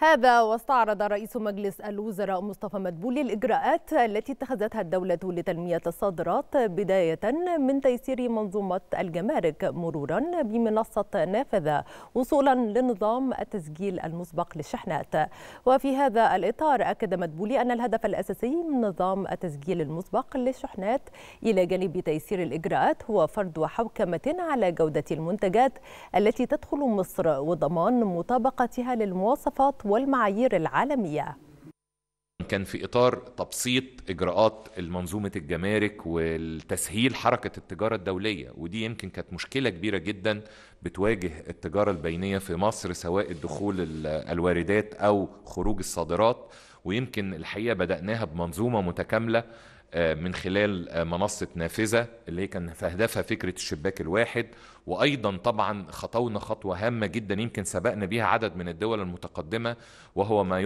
هذا واستعرض رئيس مجلس الوزراء مصطفى مدبولي الإجراءات التي اتخذتها الدولة لتنمية الصادرات، بداية من تيسير منظومة الجمارك مرورا بمنصة نافذة وصولا لنظام التسجيل المسبق للشحنات. وفي هذا الإطار أكد مدبولي أن الهدف الأساسي من نظام التسجيل المسبق للشحنات إلى جانب تيسير الإجراءات هو فرض حوكمة على جودة المنتجات التي تدخل مصر وضمان مطابقتها للمواصفات والمعايير العالمية. كان في إطار تبسيط إجراءات المنظومة الجمارك والتسهيل حركة التجارة الدولية، ودي يمكن كانت مشكلة كبيرة جدا بتواجه التجارة البينية في مصر، سواء الدخول الواردات أو خروج الصادرات. ويمكن الحقيقة بدأناها بمنظومة متكاملة من خلال منصة نافذة اللي كان في هدفها فكرة الشباك الواحد، وأيضا طبعا خطونا خطوة هامة جدا يمكن سبقنا بها عدد من الدول المتقدمة، وهو ما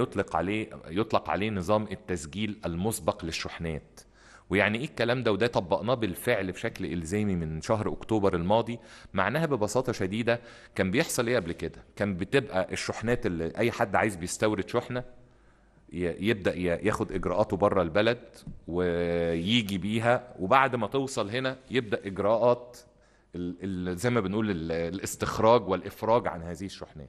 يطلق عليه نظام التسجيل المسبق للشحنات. ويعني إيه الكلام ده؟ وده طبقناه بالفعل بشكل إلزامي من شهر أكتوبر الماضي. معناها ببساطة شديدة كان بيحصل إيه قبل كده؟ كان بتبقى الشحنات اللي أي حد عايز بيستورد شحنة يبدأ ياخد إجراءاته بره البلد ويجي بيها، وبعد ما توصل هنا يبدأ إجراءات زي ما بنقول الاستخراج والإفراج عن هذه الشحنات.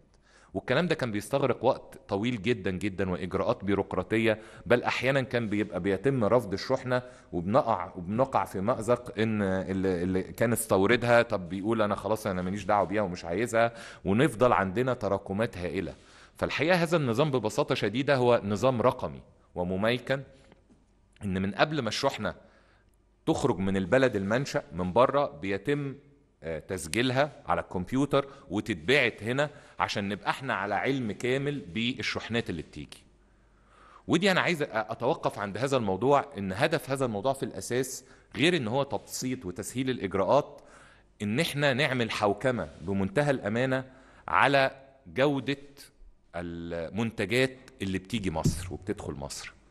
والكلام ده كان بيستغرق وقت طويل جدا جدا وإجراءات بيروقراطية، بل أحيانا كان بيتم رفض الشحنة وبنقع في مأزق إن اللي كان استوردها طب بيقول أنا خلاص أنا ماليش دعوة بيها ومش عايزها، ونفضل عندنا تراكمات هائلة. فالحقيقة هذا النظام ببساطة شديدة هو نظام رقمي ومميكن، إن من قبل ما الشحنة تخرج من البلد المنشأ من بره بيتم تسجيلها على الكمبيوتر وتتبعت هنا، عشان نبقى احنا على علم كامل بالشحنات اللي بتيجي. ودي أنا عايز أتوقف عند هذا الموضوع، إن هدف هذا الموضوع في الأساس غير إن هو تبسيط وتسهيل الإجراءات، إن احنا نعمل حوكمة بمنتهى الأمانة على جودة المنتجات اللي بتيجي مصر وبتدخل مصر.